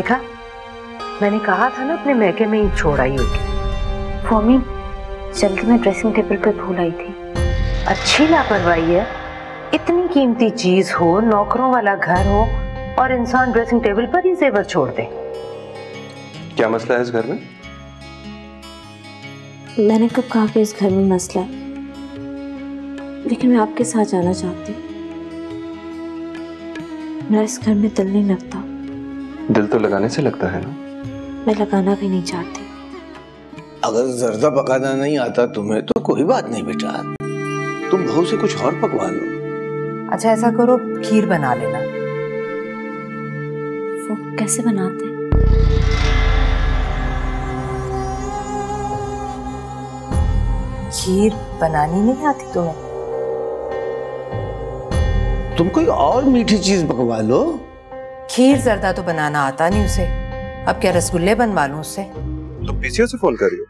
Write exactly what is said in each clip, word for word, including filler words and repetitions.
देखा, मैंने कहा था ना अपने मैके में ही छोड़ आई होगी। फॉमी, जल्दी में ड्रेसिंग टेबल पे भूल आई थी। अच्छी लापरवाही है, इतनी कीमती चीज हो, नौकरों वाला घर हो और इंसान ड्रेसिंग टेबल पर ही जेवर छोड़ दे। क्या मसला है इस घर में? मैंने कब कहा कि इस घर में मसला है, लेकिन मैं आपके साथ जाना चाहती हूँ। मेरा इस घर में दिल नहीं लगता। दिल तो लगाने से लगता है ना। मैं लगाना भी नहीं चाहती। अगर जर्दा पकाना नहीं आता तुम्हें तो कोई बात नहीं बेटा, तुम बहू से कुछ और पकवा लो। अच्छा ऐसा करो, खीर बना लेना। वो कैसे बनाते हैं? खीर बनानी नहीं आती तुम्हें? तुम कोई और मीठी चीज पकवा लो। खीर जर्दा तो बनाना आता नहीं उसे, अब क्या रसगुल्ले बनवा लूं उससे? तुम पीसीओ से फोन कर रही हो?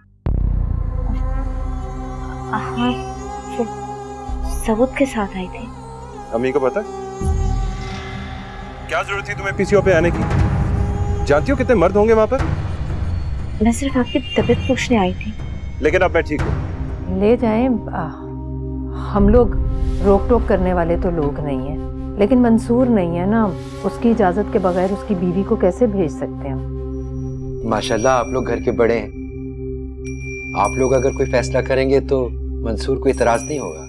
सबूत के साथ आई थी। अम्मी को पता क्या जरूरत थी तुम्हें पीसीओ पे आने की? जानती हो कितने मर्द होंगे वहाँ पर? मैं सिर्फ आपकी तबीयत पूछने आई थी। लेकिन अब मैं ठीक हूँ। ले जाए, हम लोग रोक टोक करने वाले तो लोग नहीं हैं, लेकिन मंसूर नहीं है ना, उसकी इजाजत के बगैर उसकी बीवी को कैसे भेज सकते हैं हम? माशाल्लाह आप लोग घर के बड़े हैं, आप लोग अगर कोई फैसला करेंगे तो मंसूर को इतराज नहीं होगा।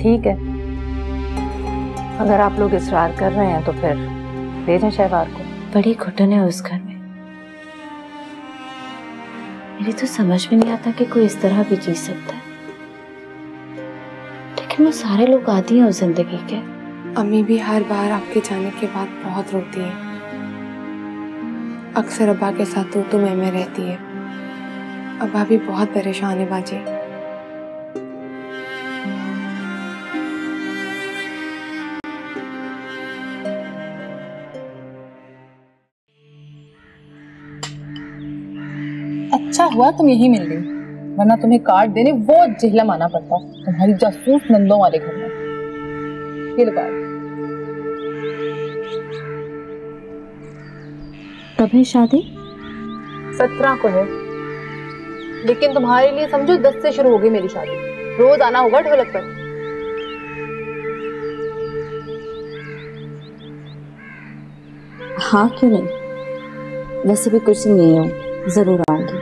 ठीक है, अगर आप लोग इसरार कर रहे हैं तो फिर ले जाएं शहवार को। बड़ी घुटन है उस घर में, मेरी तो समझ में नहीं आता कि कोई इस तरह भी जी सकता है, लेकिन वो सारे लोग आदी हैं उस जिंदगी के। अम्मी भी हर बार आपके जाने के बाद बहुत रोती है, अक्सर अब्बा के साथ तो तू मैं रहती है। अब्बा भी बहुत परेशान है बाजी। अच्छा हुआ तुम यही मिल गई, वरना तुम्हें कार्ड देने वो जहलम आना पड़ता तुम्हारी जासूस नंदों वाले घर में। ये लो कार्ड। कब है शादी? सत्रह को है, लेकिन तुम्हारे लिए समझो दस से शुरू होगी मेरी शादी। रोज आना होगा ढोलक पर। हाँ क्यों नहीं, वैसे भी कुछ नहीं हो, जरूर आऊंगी।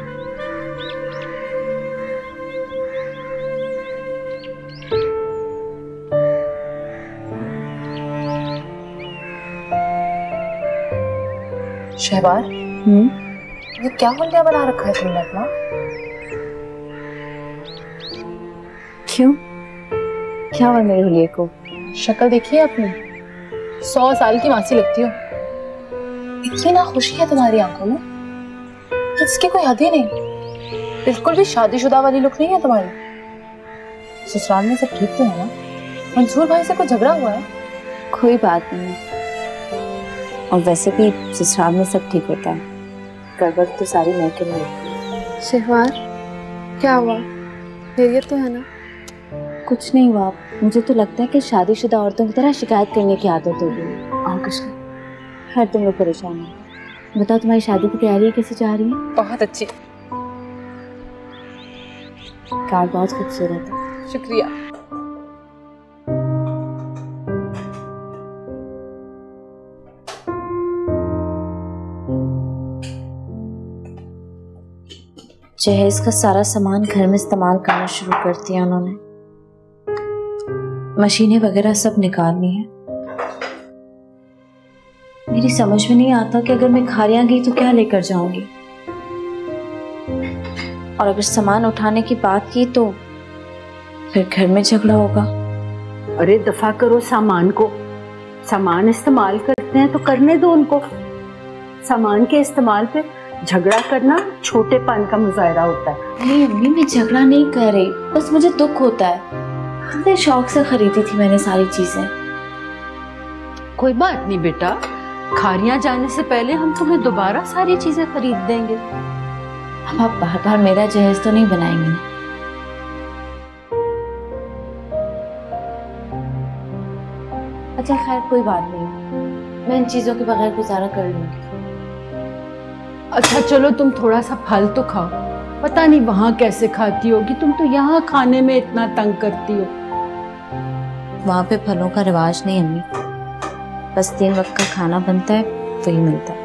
शहवार, हम्म, ये क्या हल्दिया बना रखा है तुमने अपना? क्यों, क्या हुआ मेरे हलिये को? शक्ल देखिए अपनी, सौ साल की मासी लगती हो। इतनी ना खुशी है तुम्हारी आंखों में, इसकी कोई हद ही नहीं। बिल्कुल भी शादीशुदा वाली लुक नहीं है तुम्हारी। ससुराल में सब ठीक तो है ना? मंसूर भाई से कोई झगड़ा हुआ है? कोई बात नहीं, और वैसे भी ससुराल में सब ठीक होता है, गड़बड़ तो सारी मैके में है। शहवार, क्या हुआ? खैरियत तो है ना? कुछ नहीं हुआ, मुझे तो लगता है कि शादीशुदा औरतों की तरह शिकायत करने की आदत हो गई और कुछ नहीं। हर तुम लोग परेशान है। बताओ तुम्हारी शादी की तैयारी कैसे जा रही है? बहुत अच्छी। कार्ड बहुत खूबसूरत है। शुक्रिया। जहेज का सारा सामान घर में इस्तेमाल करना शुरू कर दिया उन्होंने, मशीनें वगैरह सब निकालनी है। मेरी समझ में नहीं आता कि अगर मैं खारियां गई तो क्या लेकर जाऊंगी, और अगर सामान उठाने की बात की तो फिर घर में झगड़ा होगा। अरे दफा करो सामान को, सामान इस्तेमाल करते हैं तो करने दो उनको। सामान के इस्तेमाल पे झगड़ा करना छोटेपन का मुजाहरा होता है। नहीं अम्मी, मैं झगड़ा नहीं कर रही, बस मुझे दुख होता है। इतने शौक से खरीदी थी मैंने सारी चीजें। कोई बात नहीं बेटा, खारियां जाने से पहले हम तुम्हें दोबारा सारी चीजें खरीद देंगे। हम आप बार बार मेरा जहेज तो नहीं बनाएंगे ना? अच्छा खैर कोई बात नहीं, मैं इन चीजों के बगैर गुजारा कर लूंगी। अच्छा चलो तुम थोड़ा सा फल तो खाओ, पता नहीं वहां कैसे खाती होगी तुम, तो यहाँ खाने में इतना तंग करती हो। वहां पे फलों का रिवाज नहीं अम्मी, बस तीन वक्त का खाना बनता है वही मिलता है।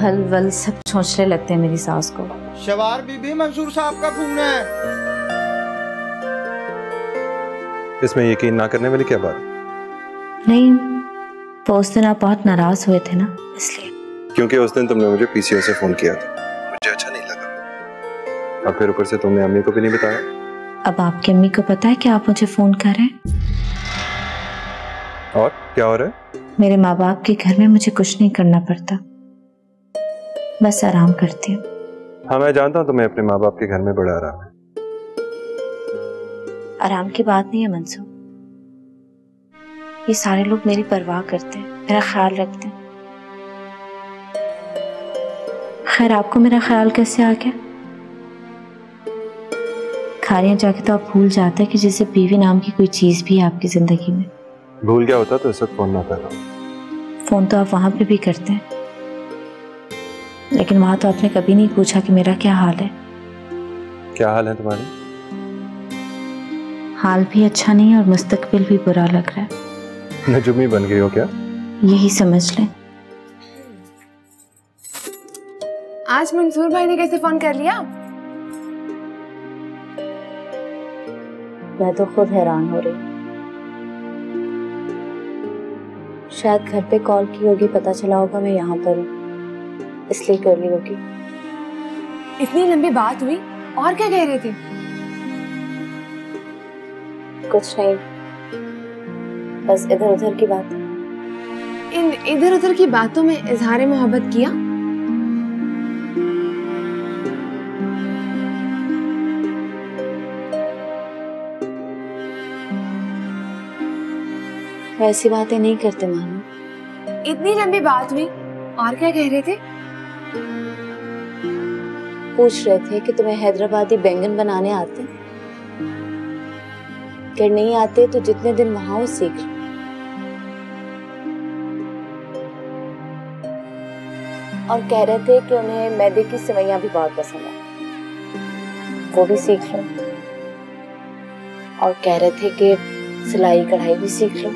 फल वल सब छोंचने लगते हैं मेरी सास को। शवार बीबी मंसूर साहब का फोन है। इसमें यकीन ना करने वाली क्या बात? नहीं वो उस दिन आप बहुत नाराज हुए थे ना, इसलिए। क्योंकि उस दिन तुमने मुझे पीसीओ से फोन किया था, मुझे अच्छा नहीं लगा। और फिर ऊपर से तुमने अम्मी को भी नहीं बताया। अब आपकी अम्मी को पता है कि आप मुझे फोन कर रहे हैं। और क्या हो रहा है? मेरे माँ बाप के घर में मुझे कुछ नहीं करना पड़ता, बस आराम करती हूँ। हाँ मैं जानता हूँ तुम्हें अपने माँ बाप के घर में बड़ा आराम है। आराम की बात नहीं है मंसूर, ये सारे लोग मेरी परवाह करते हैं, मेरा ख्याल रखते हैं। खैर आपको मेरा ख्याल कैसे आ गया? खारियां जाके तो आप भूल जाते हैं कि जैसे बीवी नाम की कोई चीज भी है आपकी जिंदगी में। भूल गया होता तो इस वक्त फोन ना करता। फोन तो आप वहाँ पे भी करते हैं, लेकिन वहां तो आपने कभी नहीं पूछा कि मेरा क्या हाल है। क्या हाल है तुम्हारे? हाल भी अच्छा नहीं है और मुस्तकबिल भी बुरा लग रहा है। नजूमी बन गई हो क्या? यही समझ लें। आज मंसूर भाई ने कैसे फोन कर लिया? मैं तो खुद हैरान हो रही। शायद घर पे कॉल की होगी, पता चला होगा मैं यहाँ पर हूँ इसलिए कर ली होगी। इतनी लंबी बात हुई, और क्या कह रहे थे? कुछ नहीं, बस इधर उधर की बात। इन इधर उधर की बातों में इजहार मोहब्बत किया? वैसी बातें नहीं करते मानो। इतनी लंबी बात हुई, और क्या कह रहे थे? पूछ रहे थे कि तुम्हें हैदराबादी बैंगन बनाने आते? अगर नहीं आते तो जितने दिन वहां हो सीख लो। और कह रहे थे कि उन्हें मैदे की सेवैयां भी बहुत पसंद है, वो भी सीख लो। और कह रहे थे कि सिलाई कढ़ाई भी सीख लो।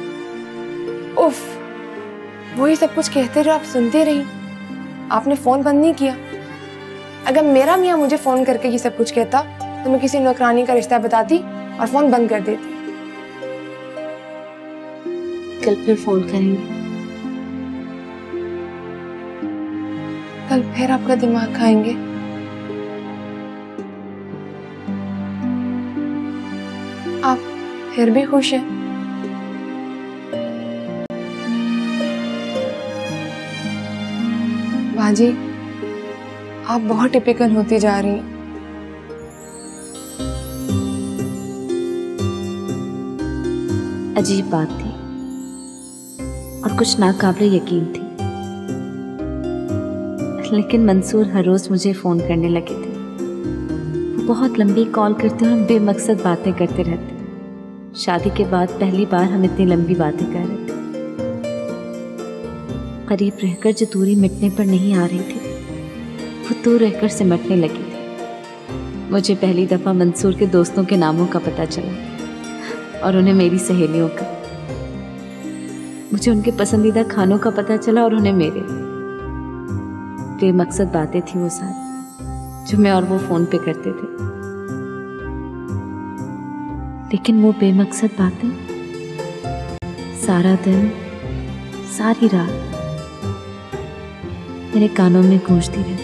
उफ, वो ही सब कुछ कहते रहो, आप सुनते रही, आपने फोन बंद नहीं किया। अगर मेरा मियाँ मुझे फोन करके ये सब कुछ कहता तो मैं किसी नौकरानी का रिश्ता बताती और फोन बंद कर देती। कल फिर फोन करेंगे। कल फिर आपका दिमाग खाएंगे। आप फिर भी खुश हैं? बाजी आप बहुत टिपिकल होती जा रही हैं। अजीब बात थी और कुछ नाकाबिल यकीन थी, लेकिन मंसूर हर रोज मुझे फोन करने लगे थे। वो बहुत लंबी कॉल करते और बेमकसद बातें करते रहते। शादी के बाद पहली बार हम इतनी लंबी बातें कर रहे थे, करीब रहकर जो दूरी मिटने पर नहीं आ रही थी वो दूर रहकर सिमटने लगी थी। मुझे पहली दफ़ा मंसूर के दोस्तों के नामों का पता चला और उन्हें मेरी सहेलियों का। मुझे उनके पसंदीदा खानों का पता चला और उन्हें मेरे। बेमकसद बातें थी वो सारी जो मैं और वो फोन पे करते थे, लेकिन वो बेमकसद बातें सारा दिन सारी रात मेरे कानों में गूंजती रहती।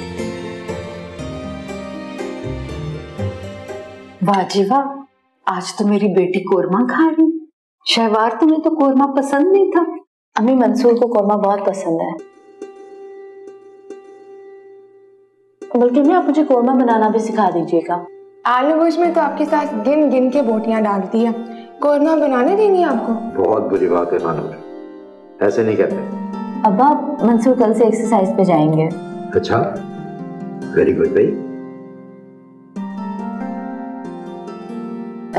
बाजी वाह, आज तो मेरी बेटी कोरमा खा रही। शहवार तुम्हें तो कोरमा पसंद नहीं था। अम्मी मंसूर को कोरमा बहुत पसंद है, बल्कि मैं आप मुझे कोरमा बनाना भी सिखा दीजिएगा। आलू गोश में तो आपके साथ गिन गिन के बोटियां डालती है, कोरमा बनाने देनी आपको? बहुत बुरी बात है खानम, ऐसे नहीं कहते। अब आप मंसूर कल से एक्सरसाइज पे जाएंगे। अच्छा वेरी गुड भाई।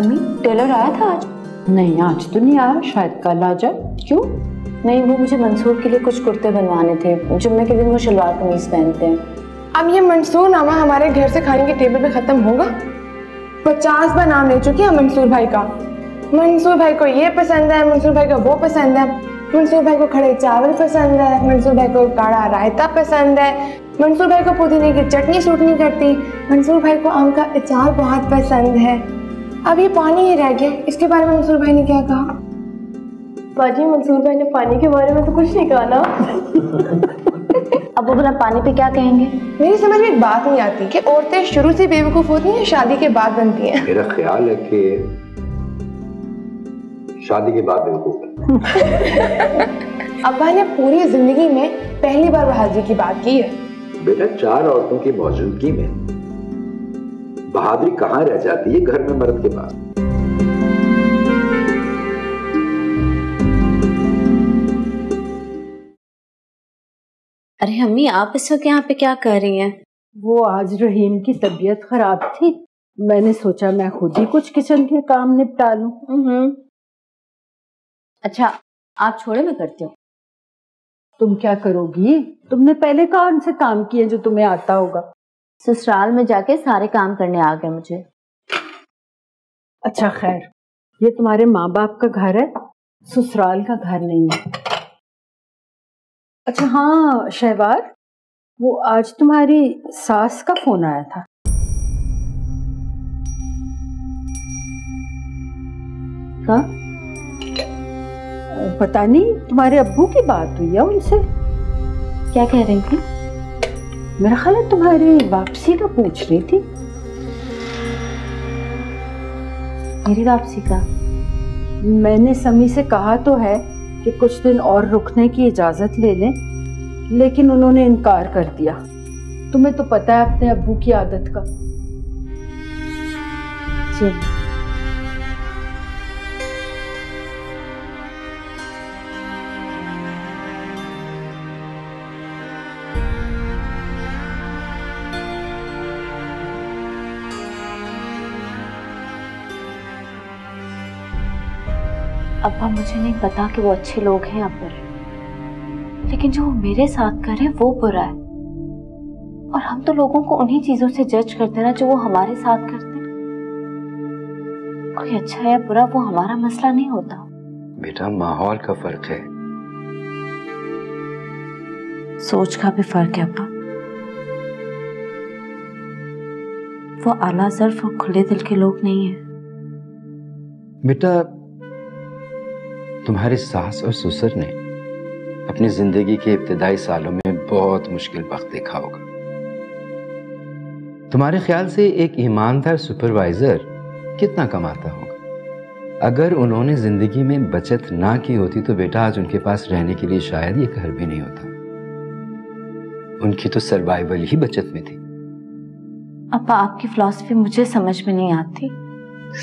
अम्मी टेलर आया था आज? नहीं आज तो नहीं आया, शायद कल आ जाए। क्यों? नहीं, वो मुझे मंसूर के लिए कुछ कुर्ते बनवाने थे। जुम्मे के दिन वो शलवार कमीज पहनते हैं। अब ये मंसूरनामा हमारे घर से खाने के टेबल पे खत्म होगा? पचास बार नाम ले चुकी है मंसूर भाई का। मंसूर भाई को ये पसंद है, मंसूर भाई को वो पसंद है, मंसूर भाई को खड़े चावल पसंद है, मंसूर भाई को काढ़ा रायता पसंद है, मंसूर भाई को पुदीने की चटनी सूट नहीं करती, मंसूर भाई को आम का अचार बहुत पसंद है। अब ये पानी ही रह गया, इसके बारे में मंसूर भाई ने क्या कहा? बाजी, मंसूर भाई ने पानी के बारे में तो कुछ नहीं कहा ना। अब वो भला पानी पे क्या कहेंगे? मेरी समझ में एक बात नहीं आती कि औरतें शुरू से बेवकूफ होती हैं, शादी के बाद बनती हैं। मेरा ख्याल है कि शादी के बाद बेवकूफ है। अब्बा ने पूरी जिंदगी में पहली बार बहादुरी की बात की है। बेटा, चार औरतों की मौजूदगी में बहादुरी कहाँ रह जाती है? घर में मर्द के पास। अरे अम्मी, आप इस वक्त यहाँ पे क्या कर रही हैं? वो आज रहीम की तबीयत खराब थी, मैंने सोचा मैं खुद ही कुछ किचन के काम निपटा लूं। अच्छा, आप छोड़े, मैं करती हूँ। तुम क्या करोगी? तुमने पहले कौन से काम किए जो तुम्हें आता होगा? ससुराल में जाके सारे काम करने आ गए मुझे। अच्छा खैर, ये तुम्हारे माँ बाप का घर है, ससुराल का घर नहीं है। अच्छा हाँ शहवार, वो आज तुम्हारी सास का फोन आया था। का? पता नहीं, तुम्हारे अब्बू की बात हुई है उनसे। क्या कह रही थी? मेरा ख्याल है तुम्हारी वापसी का पूछ रही थी। मेरी वापसी का? मैंने समी से कहा तो है कि कुछ दिन और रुकने की इजाज़त ले लें, लेकिन उन्होंने इनकार कर दिया। तुम्हें तो पता है अपने अब्बू की आदत का। जी। अब्बा, मुझे नहीं पता कि वो अच्छे लोग हैं या बुरे, लेकिन जो वो मेरे साथ कर रहे हैं वो बुरा है। और हम तो लोगों को उन्हीं चीजों से जज करते ना जो वो हमारे साथ करते हैं। कोई अच्छा है या बुरा वो हमारा मसला नहीं होता। बेटा, माहौल का फर्क है, सोच का भी फर्क है। अब्बा, वो आला ज़र्फ़ और खुले दिल के लोग नहीं है। बेटा, तुम्हारे सास और ससुर ने अपनी जिंदगी के इब्तिदाई सालों में बहुत मुश्किल वक्त देखा होगा। तुम्हारे ख्याल से एक ईमानदार सुपरवाइजर कितना कमाता होगा? अगर उन्होंने जिंदगी में बचत ना की होती तो बेटा आज उनके पास रहने के लिए शायद ये घर भी नहीं होता। उनकी तो सर्वाइवल ही बचत में थी। अपा, आपकी फिलॉसफी मुझे समझ में नहीं आती।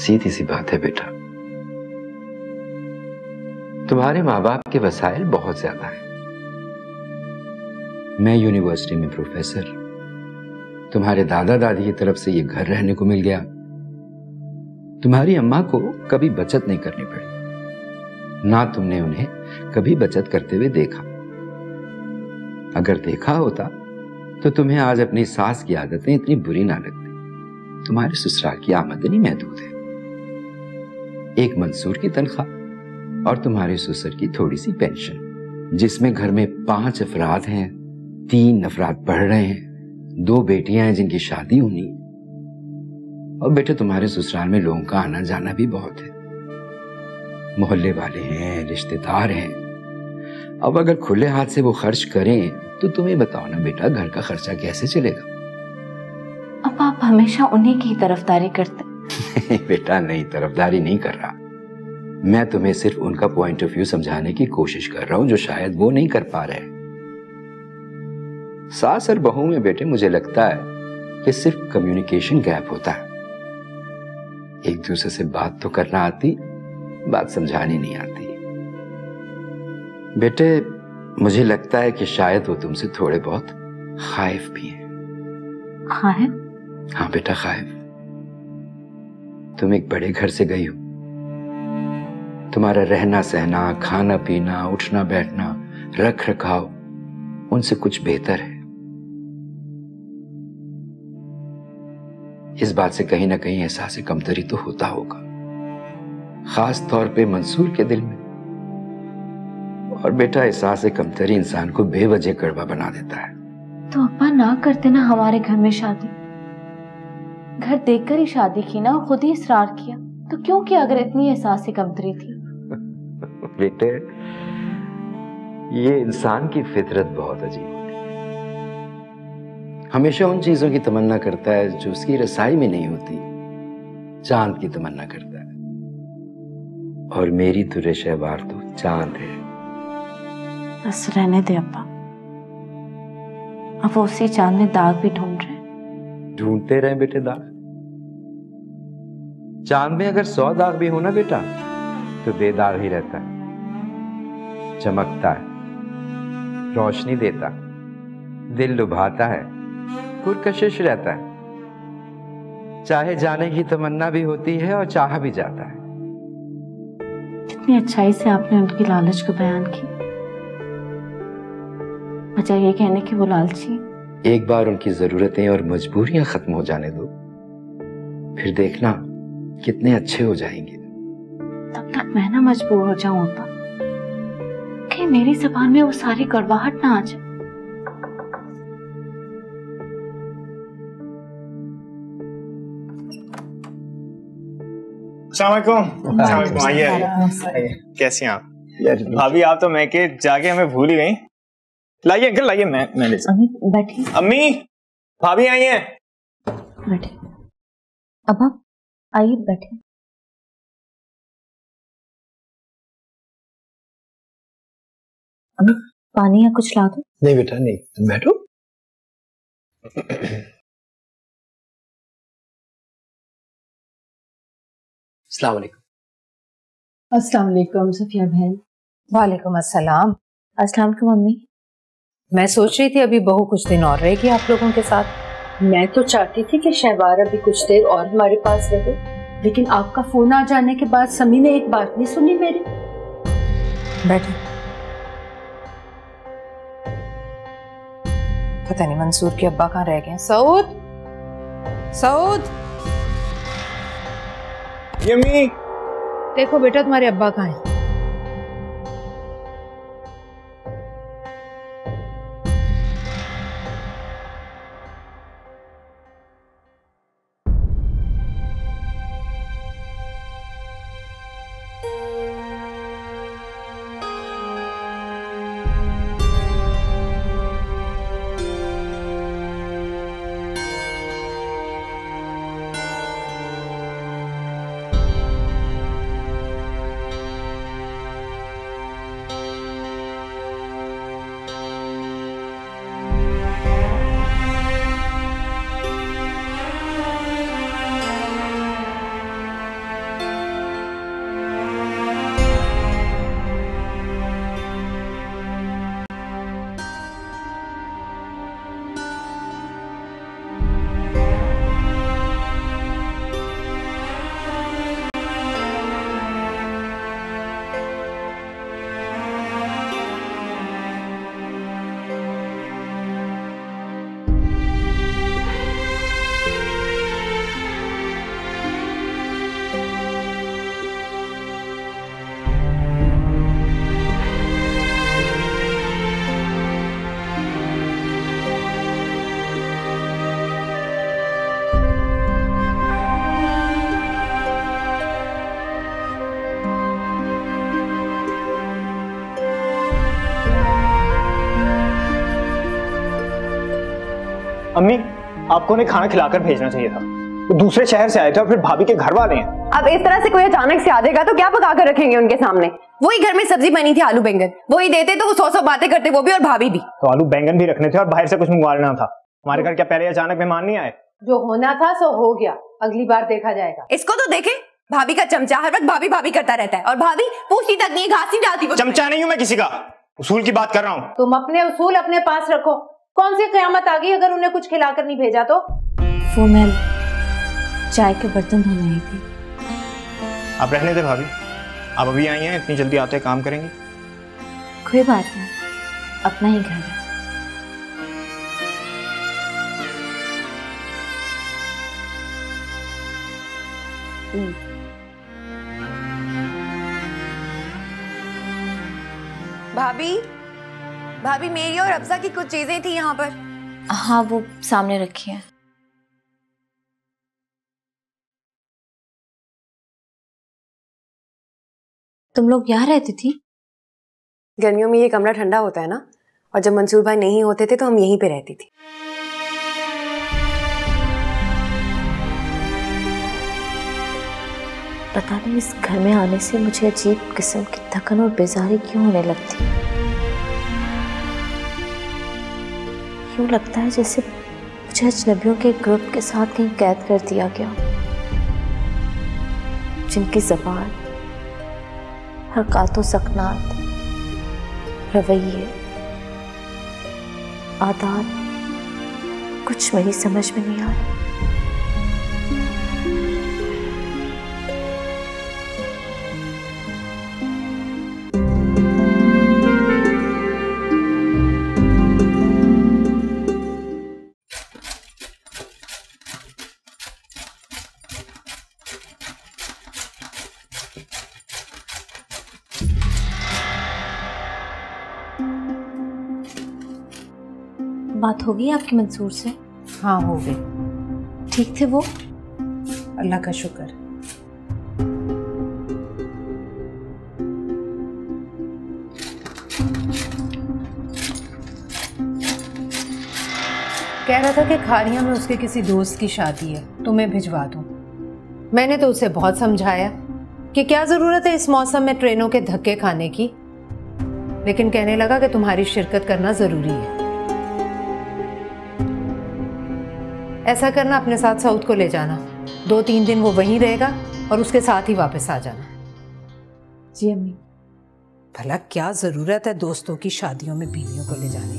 सीधी सी बात है बेटा, तुम्हारे माँ बाप के वसाइल बहुत ज्यादा हैं। मैं यूनिवर्सिटी में प्रोफेसर, तुम्हारे दादा दादी की तरफ से ये घर रहने को मिल गया। तुम्हारी अम्मा को कभी बचत नहीं करनी पड़ी, ना तुमने उन्हें कभी बचत करते हुए देखा। अगर देखा होता तो तुम्हें आज अपनी सास की आदतें इतनी बुरी ना लगती। तुम्हारे ससुराल की आमदनी महदूद है, एक मंसूर की तनख्वाह और तुम्हारे ससुर की थोड़ी सी पेंशन, जिसमें घर में पांच अफराद हैं, तीन अफराद पढ़ रहे हैं, दो बेटियां हैं जिनकी शादी होनी। और बेटे, तुम्हारे ससुराल में लोगों का आना जाना भी बहुत है, मोहल्ले वाले हैं, रिश्तेदार हैं। अब अगर खुले हाथ से वो खर्च करें तो तुम्हें बताओ ना बेटा, घर का खर्चा कैसे चलेगा? अब आप हमेशा उन्हीं की तरफदारी करते। नहीं बेटा, नहीं, तरफदारी नहीं कर रहा मैं। तुम्हें सिर्फ उनका पॉइंट ऑफ व्यू समझाने की कोशिश कर रहा हूं जो शायद वो नहीं कर पा रहे। सास और बहू में बेटे मुझे लगता है कि सिर्फ कम्युनिकेशन गैप होता है। एक दूसरे से बात तो करना आती, बात समझानी नहीं आती। बेटे, मुझे लगता है कि शायद वो तुमसे थोड़े बहुत खाइफ भी हैं। खाइफ? हाँ बेटा, खाइफ। तुम एक बड़े घर से गई हो, तुम्हारा रहना सहना, खाना पीना, उठना बैठना, रख रखाव उनसे कुछ बेहतर है। इस बात से कहीं ना कहीं एहसास कमतरी तो होता होगा, खास तौर पे मंसूर के दिल में। और बेटा, एहसास कमतरी इंसान को बेवजह कड़वा बना देता है। तो अब्बा ना करते ना हमारे घर में शादी। घर देखकर ही शादी की ना, खुद ही इसरार किया तो क्यों किया अगर इतनी एहसास कमतरी थी। बेटे, ये इंसान की फितरत बहुत अजीब होती है। हमेशा उन चीजों की तमन्ना करता है जो उसकी रसाई में नहीं होती। चांद की तमन्ना करता है और मेरी दुरे शहवार तो चांद है। बस रहने दे अब्बा, अब उसी चांद में दाग भी ढूंढ रहे। ढूंढते रहे बेटे दाग। चांद में अगर सौ दाग भी हो ना बेटा, तो बेदाग ही रहता है, चमकता है, रोशनी देता है, दिल लुभाता है, पुरकशिश रहता है। चाहे जाने की तमन्ना भी होती है और चाह भी जाता है। कितनी अच्छाई से आपने उनकी लालच को बयान की। अच्छा ये कहने की वो लालची। एक बार उनकी जरूरतें और मजबूरियां खत्म हो जाने दो, फिर देखना कितने अच्छे हो जाएंगे। तब तक मैं ना मजबूर हो जाऊं अब्बा कि मेरी ज़बान में वो सारी कड़वाहट ना आ जाए। अस्सलाम वालेकुम। आइए, कैसी हैं आप? भाभी आप तो मैं के जाके हमें भूल ही गई। लाइए अंकल, लाइए, मैं मैं ले जाऊं। बैठी अम्मी, भाभी आई हैं। बैठी अब्बा, आइए बैठे। पानी या कुछ ला दो। नहीं बेटा नहीं, तुम बैठो। अस्सलाम वालेकुम। अस्सलाम वालेकुम सफिया बहन। वालेकुम अस्सलाम। अस्सलाम वालेकुम मम्मी। मैं सोच रही थी अभी बहू कुछ दिन और रहेगी आप लोगों के साथ। मैं तो चाहती थी कि शहवार अभी कुछ देर और हमारे पास रहे, लेकिन आपका फोन आ जाने के बाद समी ने एक बात नहीं सुनी मेरी। बैठे। पता नहीं मंसूर के अब्बा कहाँ रह गए। सऊद, सऊद ये मी। देखो बेटा तुम्हारे अब्बा कहाँ हैं। अम्मी, आपको उन्हें खाना खिलाकर भेजना चाहिए था। वो दूसरे शहर से आए थे और फिर भाभी के घर वाले हैं। अब इस तरह से कोई अचानक से आ जाएगा तो क्या पका कर रखेंगे उनके सामने? वही घर में सब्जी बनी थी आलू बैंगन, वही देते तो वो सौ सौ बातें करते, वो भी और भाभी भी। तो आलू बैंगन भी रखने थे और बाहर से कुछ मंगवाना था। हमारे घर क्या पहले अचानक मेहमान नहीं आए? जो होना था सो हो गया, अगली बार देखा जाएगा। इसको तो देखे, भाभी का चमचा हर वक्त भाभी भाभी करता रहता है और भाभी पूछती तक नहीं, घास नहीं डालती। चमचा नहीं हूँ मैं किसी का, उसूल की बात कर रहा हूँ। तुम अपने उसूल अपने पास रखो। कौन सी क़यामत आ गई अगर उन्हें कुछ खिलाकर नहीं भेजा तो? वो मैं चाय के बर्तन धोने आई थी। आप रहने दे भाभी, आप अभी आई हैं, इतनी जल्दी आते काम करेंगी? कोई बात नहीं, अपना ही घर है। भाभी, भाभी मेरी और अफजा की कुछ चीजें थी यहाँ पर। हाँ, वो सामने रखी है। तुम लोग यहाँ रहती थी? गर्मियों में ये कमरा ठंडा होता है ना, और जब मंसूर भाई नहीं होते थे तो हम यहीं पे रहती थी। पता नहीं इस घर में आने से मुझे अजीब किस्म की थकन और बेजारी क्यों होने लगती। यूँ लगता है जैसे मुझे अजनबियों के ग्रुप के साथ कहीं कैद कर दिया गया, जिनकी ज़बान, हरकतों, सकनात, रवैये, आदत कुछ मेरी समझ में नहीं आया। बात हो गई आपकी मंसूर से? हाँ, हो गई। ठीक थे वो? अल्लाह का शुक्र। कह रहा था कि खारिया में उसके किसी दोस्त की शादी है तो मैं भिजवा दूं। मैंने तो उसे बहुत समझाया कि क्या जरूरत है इस मौसम में ट्रेनों के धक्के खाने की, लेकिन कहने लगा कि तुम्हारी शिरकत करना जरूरी है। ऐसा करना, अपने साथ सऊद को ले जाना, दो तीन दिन वो वहीं रहेगा और उसके साथ ही वापस आ जाना। जी अम्मी। भला क्या जरूरत है दोस्तों की शादियों में बीवियों को ले जाने की।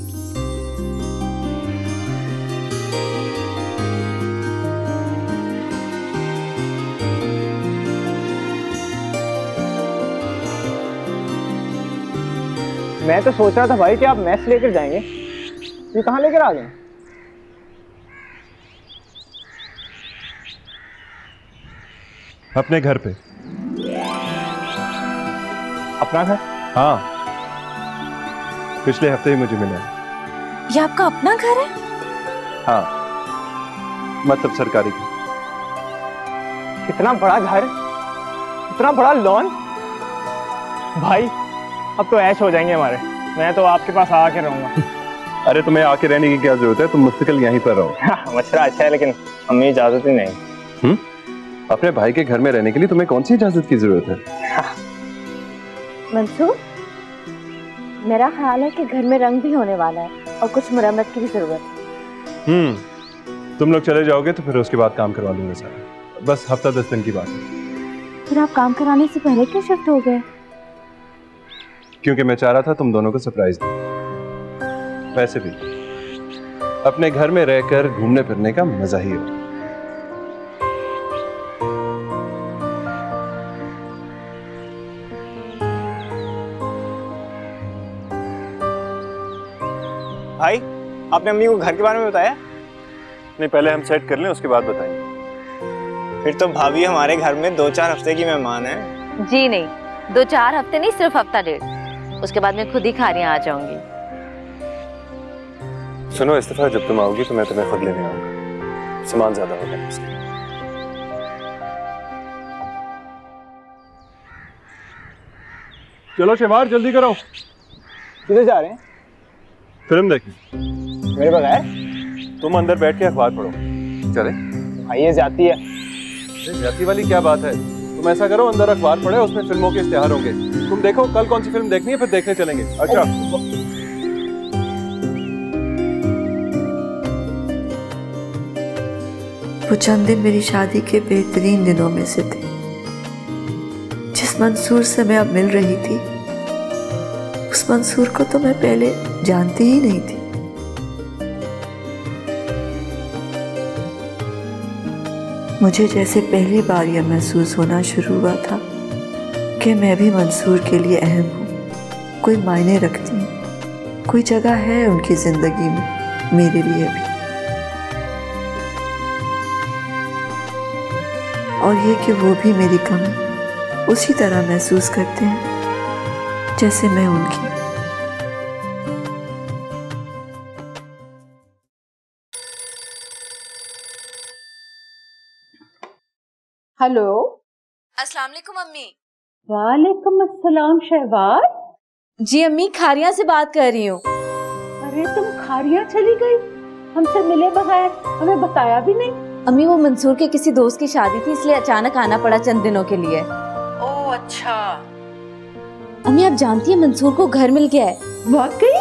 मैं तो सोच रहा था भाई कि आप मैस लेकर जाएंगे, ये कहाँ लेकर आ गए? अपने घर पे। अपना घर? हाँ, पिछले हफ्ते ही मुझे मिला। ये आपका अपना घर है? हाँ, मतलब सरकारी घर। इतना बड़ा घर, इतना बड़ा लॉन। भाई अब तो ऐश हो जाएंगे हमारे। मैं तो आपके पास आके रहूंगा। अरे तुम्हें आके रहने की क्या जरूरत है, तुम मुस्तकिल यहीं पर रहो। मशरा अच्छा है, लेकिन हमें इजाजत ही नहीं। हुँ? अपने भाई के घर में रहने के लिए तुम्हें कौन सी इजाजत की जरूरत है? मंसूर, मेरा ख्याल है कि घर में रंग भी होने वाला है और कुछ मरम्मत की भी जरूरत है। हम्म, तुम लोग चले जाओगे तो फिर उसके बाद काम करवा लूंगा सारा। बस हफ्ता दस दिन की बात है। फिर आप काम कराने से पहले क्यों शिफ्ट हो गए? क्योंकि मैं चाह रहा था तुम दोनों को सरप्राइज दूं। वैसे भी अपने घर में रहकर घूमने फिरने का मजा ही हो। भाई, आपने अम्मी को घर के बारे में बताया? नहीं, पहले हम सेट कर लें, उसके बाद बताएंगे। फिर तो भाभी हमारे घर में दो चार हफ्ते की मेहमान है। जी नहीं, दो चार हफ्ते नहीं, सिर्फ हफ्ता डेढ़। उसके बाद मैं खुद ही खारियां आ जाऊंगी। सुनो इस्तीफा, जब तुम आओगी तो मैं तुम्हें खुद लेने आऊंगा। सामान ज्यादा हो गया उसके। चलो शहवार, जल्दी करो। किधर जा रहे हैं? फिल्म देखने। मेरे बगैर? तुम अंदर बैठ के अखबार पढ़ो। चले? भाई ये जाती है। जाती वाली क्या बात है? तुम ऐसा करो, अंदर अखबार पढ़े, उसमें फिल्मों के इश्तिहार होंगे। तुम देखो कल कौन सी फिल्म देखनी है, फिर देखने चलेंगे। अच्छा वो चंद दिन मेरी शादी के बेहतरीन दिनों में से थे। जिस मंसूर से मैं अब मिल रही थी, उस मंसूर को तो मैं पहले जानती ही नहीं थी। मुझे जैसे पहली बार यह महसूस होना शुरू हुआ था कि मैं भी मंसूर के लिए अहम हूँ, कोई मायने रखती हूँ, कोई जगह है उनकी ज़िंदगी में मेरे लिए भी। और ये कि वो भी मेरी कमी उसी तरह महसूस करते हैं जैसे मैं उनकी। हेलो, अस्सलाम वालेकुम अम्मी। वालेकुम अस्सलाम शहवार। जी अम्मी, खारिया से बात कर रही हूँ। अरे तुम खारिया चली गई, हमसे मिले बगैर, हमें बताया भी नहीं। अम्मी वो मंसूर के किसी दोस्त की शादी थी, इसलिए अचानक आना पड़ा चंद दिनों के लिए। ओह अच्छा। अम्मी आप जानती हैं मंसूर को घर मिल गया है। वाकई?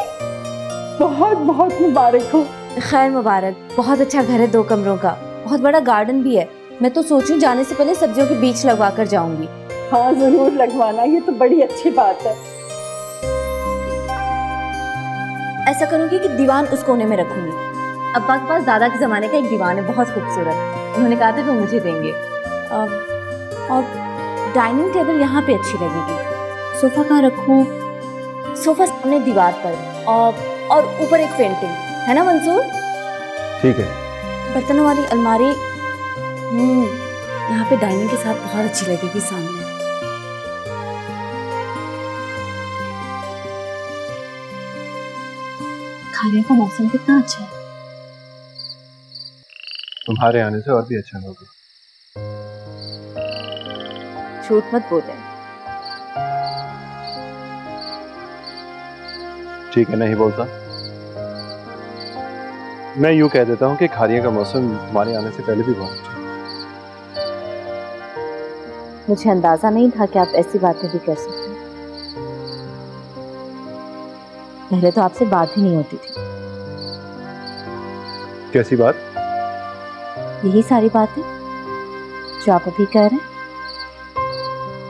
बहुत बहुत मुबारक हो। खैर मुबारक, बहुत अच्छा घर है, दो कमरों का, बहुत बड़ा गार्डन भी है। मैं तो सोचूं जाने से पहले सब्जियों के बीच लगवा कर जाऊंगी। हाँ जरूर लगवाना, ये तो बड़ी अच्छी बात है। ऐसा करूंगी कि दीवान उस कोने में रखूंगी। अब्बा के पास दादा के जमाने का एक दीवान है, बहुत खूबसूरत, उन्होंने कहा था कि मुझे देंगे। और डाइनिंग टेबल यहाँ पे अच्छी लगेगी। सोफा कहाँ रखूं? सोफा सामने दीवार पर, और ऊपर एक पेंटिंग है ना मंसूर? ठीक है। बर्तनों वाली अलमारी हम्म यहाँ पे डाइनिंग के साथ बहुत अच्छी लगेगी सामने। खाने का मौसम कितना अच्छा है। तुम्हारे आने से और भी अच्छा होगा। झूठ मत बोले। ठीक है, नहीं बोलता। मैं यूं कह देता हूँ कि खारिया का मौसम तुम्हारे आने से पहले भी बहुत अच्छा। मुझे अंदाजा नहीं था कि आप ऐसी बातें भी कर सकते। पहले तो आपसे बात ही नहीं होती थी। कैसी बात? यही सारी बातें जो आप अभी कह रहे हैं।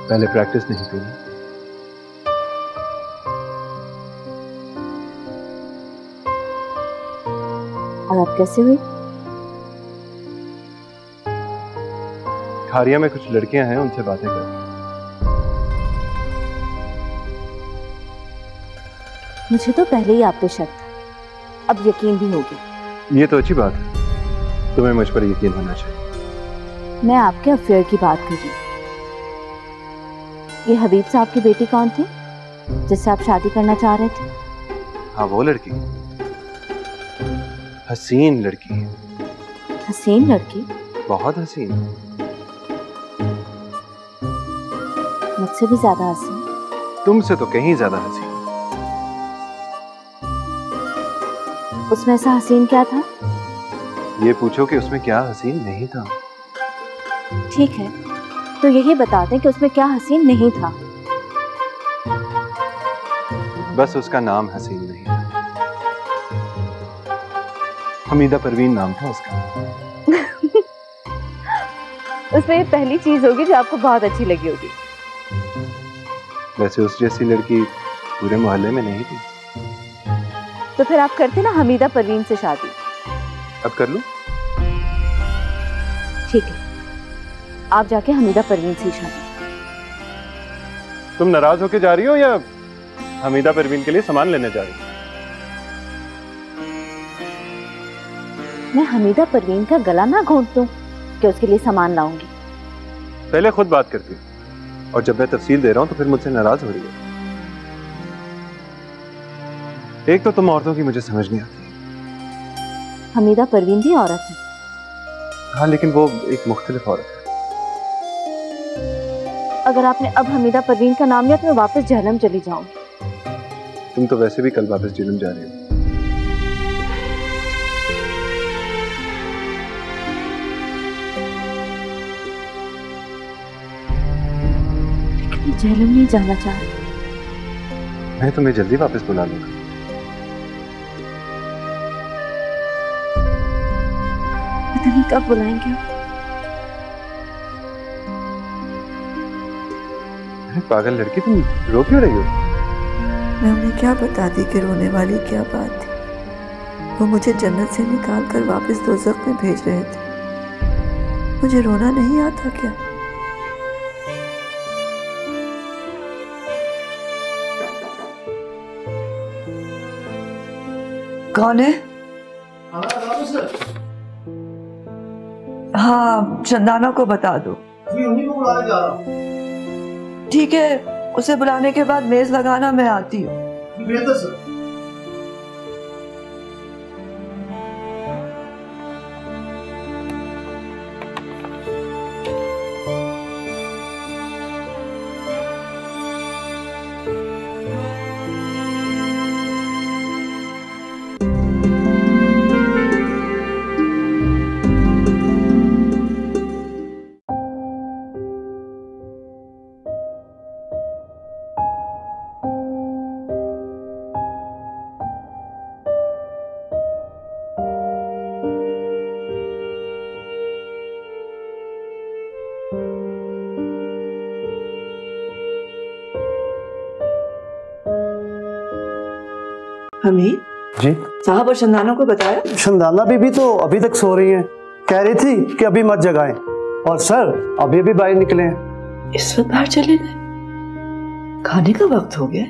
पहले प्रैक्टिस नहीं की। और आप कैसे हुई? खारिया में कुछ लड़कियां हैं, उनसे बातें कर। मुझे तो पहले ही आप पे शक था, अब यकीन भी हो गया। ये तो अच्छी बात है, तुम्हें मुझ पर यकीन होना चाहिए। मैं आपके अफेयर की बात कर रही हूँ। ये हबीब साहब की बेटी कौन थी जिससे आप शादी करना चाह रहे थे? हाँ वो लड़की, हसीन लड़की है। हसीन लड़की? बहुत हसीन, मुझसे भी ज्यादा हंसी। तुमसे तो कहीं ज्यादा हंसी। उसमें ऐसा हसीन क्या था? ये पूछो कि उसमें क्या हसीन नहीं था। ठीक है, तो यही बताते हैं कि उसमें क्या हसीन नहीं था। बस उसका नाम हसीन नहीं था। हमीदा परवीन नाम था उसका। उसमें ये पहली चीज होगी जो आपको बहुत अच्छी लगी होगी। वैसे उस जैसी लड़की पूरे मोहल्ले में नहीं थी। तो फिर आप करते ना हमीदा परवीन से शादी। अब कर लूं? ठीक है, आप जाके हमीदा परवीन से शादी। तुम नाराज होके जा रही हो या हमीदा परवीन के लिए सामान लेने जा रही हो? मैं हमीदा परवीन का गला ना घोंट दूं कि उसके लिए सामान लाऊंगी। पहले खुद बात करती हूँ, और जब मैं तफसील दे रहा हूँ तो फिर मुझसे नाराज हो रही है। एक तो तुम औरतों की मुझे समझ नहीं आती। हमीदा परवीन भी औरत है। हाँ लेकिन वो एक मुख्तलिफ औरत है। अगर आपने अब हमीदा परवीन का नाम लिया तो मैं वापस जहलम चली जाऊंगी। तुम तो वैसे भी कल वापस जहलम जा रही हो। जहलम नहीं जाना चाह रही। मैं तुम्हें जल्दी वापस बुला लूंगा। पता नहीं कब बुलाएंगे। अरे पागल लड़की, तुम रो क्यों रही हो? मैं उन्हें क्या बताती कि रोने वाली क्या बात थी। वो मुझे जन्नत से निकाल कर वापस दोज़ख में भेज रहे थे। मुझे रोना नहीं आता क्या? कौन है? हाँ, चंदाना को बता दो। ठीक है, उसे बुलाने के बाद मेज लगाना, मैं आती हूँ। हमीद जी, साहब और शंदाना को बताया? शंदाना बीबी तो अभी तक सो रही हैं, कह रही थी कि अभी मत जगाएं। और सर अभी अभी बाहर निकले हैं। इस वक्त बाहर चले गए? खाने का वक्त हो गया,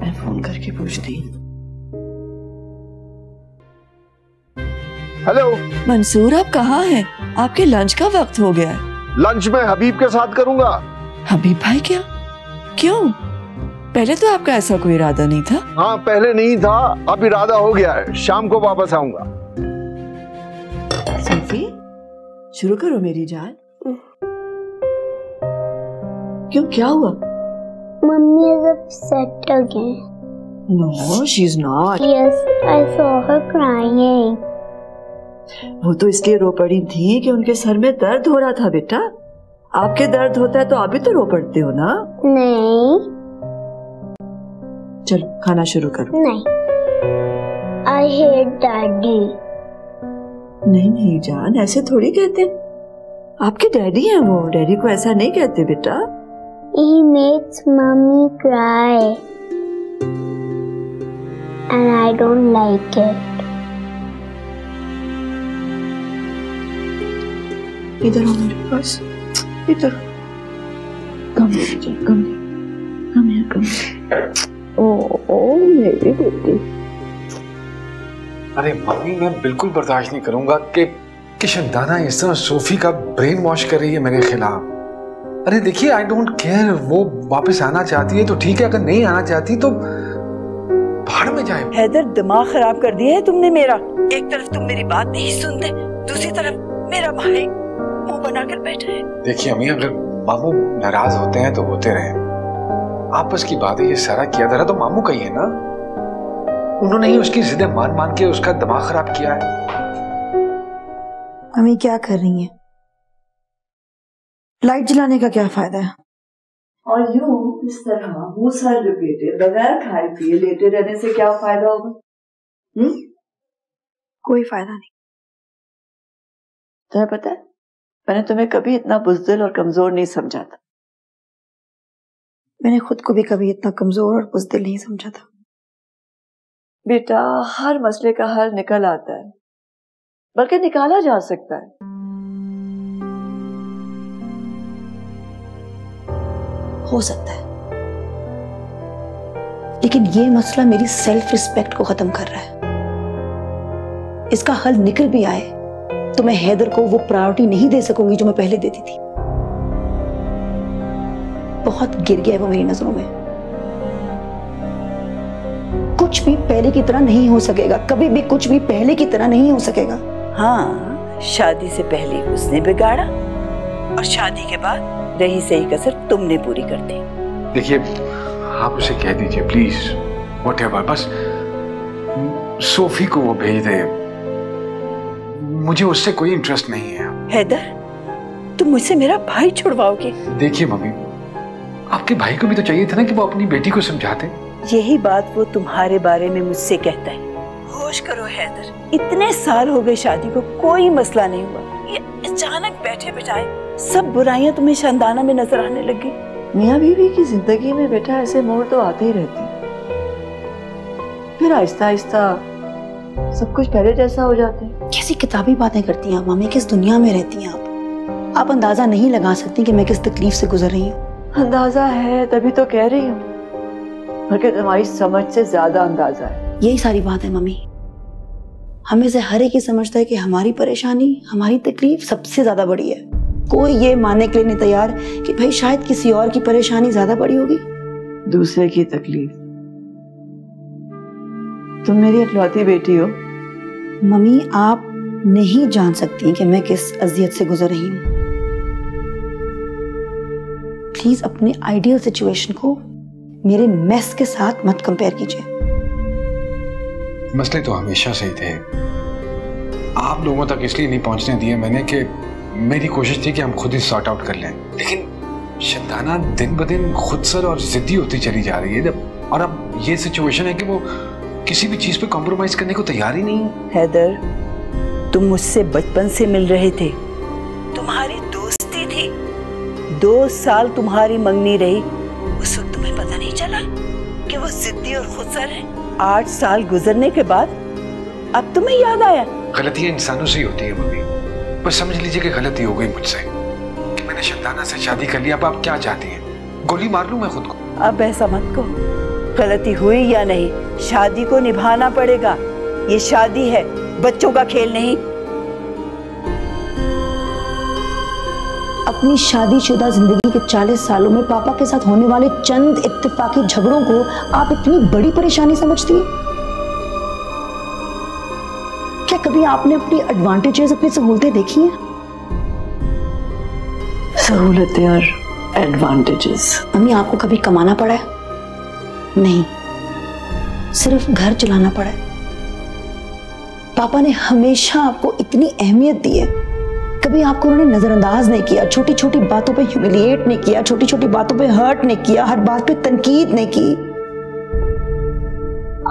मैं फोन करके पूछती। हेलो मंसूर, आप कहाँ हैं? आपके लंच का वक्त हो गया है। लंच में हबीब के साथ करूँगा। हबीब भाई? क्या, क्यों? पहले तो आपका ऐसा कोई इरादा नहीं था। हाँ, पहले नहीं था, अब इरादा हो गया है। शाम को वापस आऊंगा। सोफी, शुरू करो मेरी जान। क्यों, क्या हुआ? Mummy is upset again. No, she is not. Yes, I saw her crying. वो तो इसलिए रो पड़ी थी कि उनके सर में दर्द हो रहा था। बेटा, आपके दर्द होता है तो आप भी तो रो पड़ते हो ना? नहीं। चलो खाना शुरू करो। नहीं, I hate daddy. नहीं नहीं जान, ऐसे थोड़ी कहते। आपके डैडी हैं वो, डैडी को ऐसा नहीं कहते बेटा। He makes mommy cry and I don't like it. इधर आओ मेरे पास, इधर। कम नीचे, कम नीचे, कम यहाँ, कम नीचे। ओ, मेरी बेटी। अरे मम्मी, मैं बिल्कुल बर्दाश्त नहीं करूंगा कि शंदाना इस तरह सोफी का ब्रेन वॉश कर रही है मेरे खिलाफ। अरे देखिए, आई डोंट केयर, वो वापस आना चाहती है तो ठीक है, अगर नहीं आना चाहती तो भाड़ में जाए। हैदर, दिमाग खराब कर दिया है तुमने मेरा। एक तरफ तुम मेरी बात नहीं सुनते, दूसरी तरफ मेरा भाई मुँह बनाकर बैठा है। देखिए अम्मी, अगर मामू नाराज होते हैं तो होते रहे, आपस की बात है। ये सारा किया धरा तो मामू का ही है ना, उन्होंने ही उसकी जिद मान मान के उसका दिमाग खराब किया है। मम्मी क्या कर रही हैं? लाइट जलाने का क्या फायदा है? और यूं इस तरह मुंह सर लपेटे बगैर खाए पिए लेटे रहने से क्या फायदा होगा? हम्म, कोई फायदा नहीं। तुम्हें पता है, मैंने तुम्हें कभी इतना बुजदिल और कमजोर नहीं समझा था। मैंने खुद को भी कभी इतना कमजोर और बुज़दिल नहीं समझा था। बेटा, हर मसले का हल निकल आता है, बल्कि निकाला जा सकता है। हो सकता है, लेकिन ये मसला मेरी सेल्फ रिस्पेक्ट को खत्म कर रहा है। इसका हल निकल भी आए तो मैं हैदर को वो प्रायोरिटी नहीं दे सकूंगी जो मैं पहले देती थी। बहुत गिर गया है वो मेरी नजरों में। कुछ भी पहले की तरह नहीं हो सकेगा, कभी भी कुछ भी पहले की तरह नहीं हो सकेगा। हाँ, शादी से पहले उसने बिगाड़ा और शादी के बाद रही सही कसर तुमने पूरी कर दी। देखिए, आप उसे कह दीजिए प्लीज व्हाटएवर, बस सोफी को वो भेज दे, मुझे उससे कोई इंटरेस्ट नहीं है। हैदर, तुम मुझसे मेरा भाई छुड़वाओगे? देखिए मम्मी, आपके भाई को भी तो चाहिए था ना कि वो अपनी बेटी को समझाते। यही बात वो तुम्हारे बारे में मुझसे कहता है। होश करो हैदर, इतने साल हो गए शादी को, कोई मसला नहीं हुआ। ये अचानक बैठे बिठाए सब बुराइयां तुम्हें शंदाना में नजर आने लगी। मियाँ बीवी की जिंदगी में बेटा ऐसे मोड़ तो आते ही रहते, फिर आहिस्ता आहिस्ता सब कुछ पहले जैसा हो जाता है। कैसी किताबी बातें करती हैं आप मम्मी, किस दुनिया में रहती हैं आप? आप अंदाजा नहीं लगा सकती कि मैं किस तकलीफ से गुजर रही हूँ। अंदाजा है तभी तो कह रही हूँ, बल्कि तुम्हारी समझ से ज्यादा अंदाजा है। यही सारी बात है मम्मी। हमें से हर एक ही समझता है कि हमारी परेशानी, हमारी तकलीफ सबसे ज़्यादा बड़ी है। कोई ये मानने के लिए नहीं तैयार कि भाई शायद किसी और की परेशानी ज़्यादा बड़ी होगी। दूसरे की तकलीफ, तुम मेरी इकलौती बेटी हो। मम्मी आप नहीं जान सकती कि मैं किस अजियत से गुजर रही हूँ। प्लीज अपने आइडियल सिचुएशन को मेरे मेस के साथ मत कंपेयर कीजिए। मसले तो हमेशा सही थे। आप लोगों तक इसलिए नहीं पहुंचने दिए मैंने कि मेरी कोशिश थी कि हम खुद ही सॉर्ट आउट कर लें, लेकिन शंदाना दिन ब दिन खुदसर और जिद्दी होती चली जा रही है। और अब ये सिचुएशन है कि वो किसी भी चीज पे कॉम्प्रोमाइज करने को तैयार ही नहीं। हैदर, तुम मुझसे बचपन से मिल रहे थे, तुम्हारी दोस्ती थी, दो साल तुम्हारी मंगनी रही, उस वक्त तुम्हें पता नहीं चला कि वो जिद्दी और खुदसर है। आठ साल गुजरने के बाद अब तुम्हें याद आया। गलतियां इंसानों से ही होती है मम्मी, बस समझ लीजिए कि गलती हो गई मुझसे कि मैंने शंदाना से शादी कर लिया। अब आप क्या चाहती हैं, गोली मार लूं मैं खुद को? अब ऐसा मत कहो। गलती हुई या नहीं, शादी को निभाना पड़ेगा। ये शादी है, बच्चों का खेल नहीं। अपनी शादीशुदा जिंदगी के चालीस सालों में पापा के साथ होने वाले चंद इत्तेफाकी झगड़ों को आप इतनी बड़ी परेशानी समझती हैं? क्या कभी आपने अपनी एडवांटेजेस, अपनी सहूलतें देखी हैं? सहूलतें और एडवांटेजेस। मम्मी आपको कभी कमाना पड़ा है? नहीं, सिर्फ घर चलाना पड़ा है। पापा ने हमेशा आपको इतनी अहमियत दी है, कभी आपको उन्होंने नजरअंदाज नहीं किया, छोटी छोटी बातों पे ह्यूमिलिएट नहीं किया, छोटी छोटी बातों पे हर्ट नहीं किया, हर बात पे तनकीद नहीं की,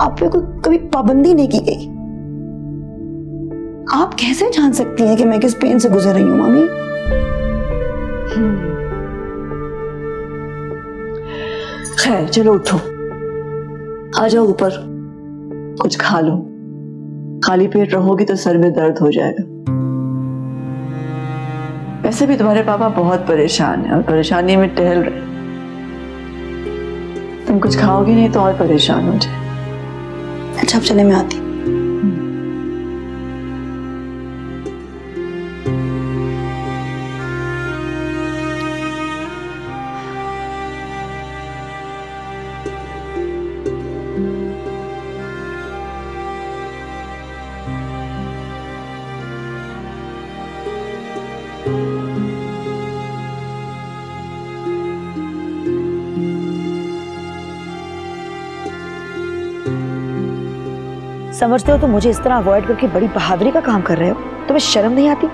आप पे कोई कभी पाबंदी नहीं की गई। आप कैसे जान सकती हैं कि मैं किस पेन से गुजर रही हूं मम्मी? खैर चलो उठो, आ जाओ ऊपर, कुछ खा लो। खाली पेट रहोगी तो सर में दर्द हो जाएगा। वैसे भी तुम्हारे पापा बहुत परेशान हैं और परेशानी में टहल रहे। तुम कुछ खाओगी नहीं तो और परेशान हो जाए। अच्छा अब चले, मैं आती। समझते हो तो मुझे इस तरह अवॉइड करके बड़ी बहादुरी का काम कर रहे हो। तुम्हें शर्म नहीं आती?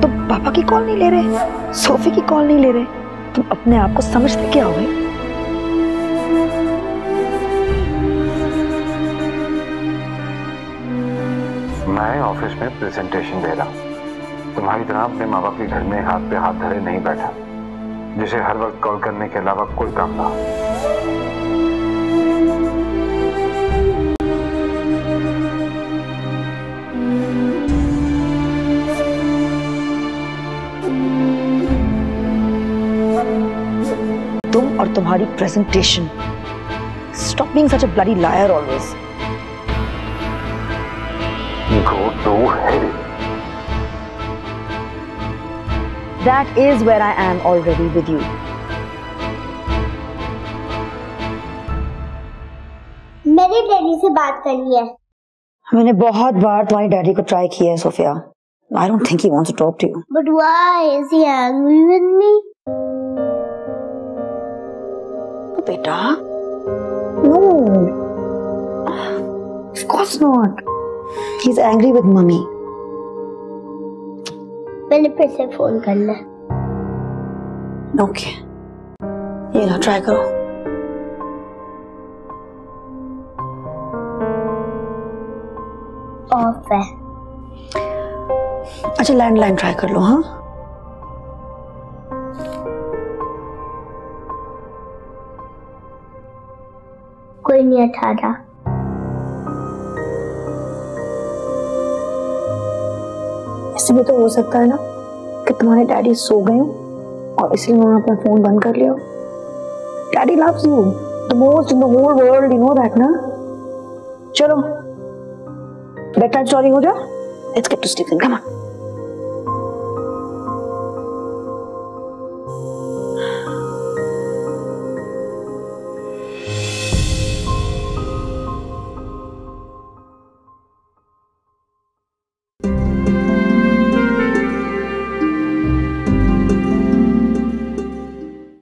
तुम पापा की कॉल नहीं ले रहे, सोफी की कॉल नहीं ले रहे, तुम अपने आप को समझते क्या हो गए? मैं ऑफिस में प्रेजेंटेशन दे रहा हूँ, तुम्हारी तरह अपने माँ बाप के घर में हाथ पे हाथ धरे नहीं बैठा, जिसे हर वक्त कॉल करने के अलावा कोई काम ना हो। और तुम्हारी presentation. Stop being such a bloody liar always. Go to hell. That is where I am already with you. मेरे डैडी से बात करनी है। मैंने बहुत बार तुम्हारे डैडी को ट्राई किया है Sophia. I don't think he wants to talk to you. But why is he angry with me? बेटा, no, of course not. He's angry with mommy. मैंने फिर से फोन करना है। Okay, ये ना ट्राई करो। Off है। अच्छा लैंडलाइन ट्राई कर लो। हाँ कोई नहीं उठा रहा। ऐसे भी तो हो सकता है ना कि तुम्हारे डैडी सो गए हो और इसलिए उन्होंने अपना फोन बंद कर लिया। Daddy loves you the most in the whole world, you know that ना। चलो बेड टाइम सॉरी हो जा, let's get to sleep, come on.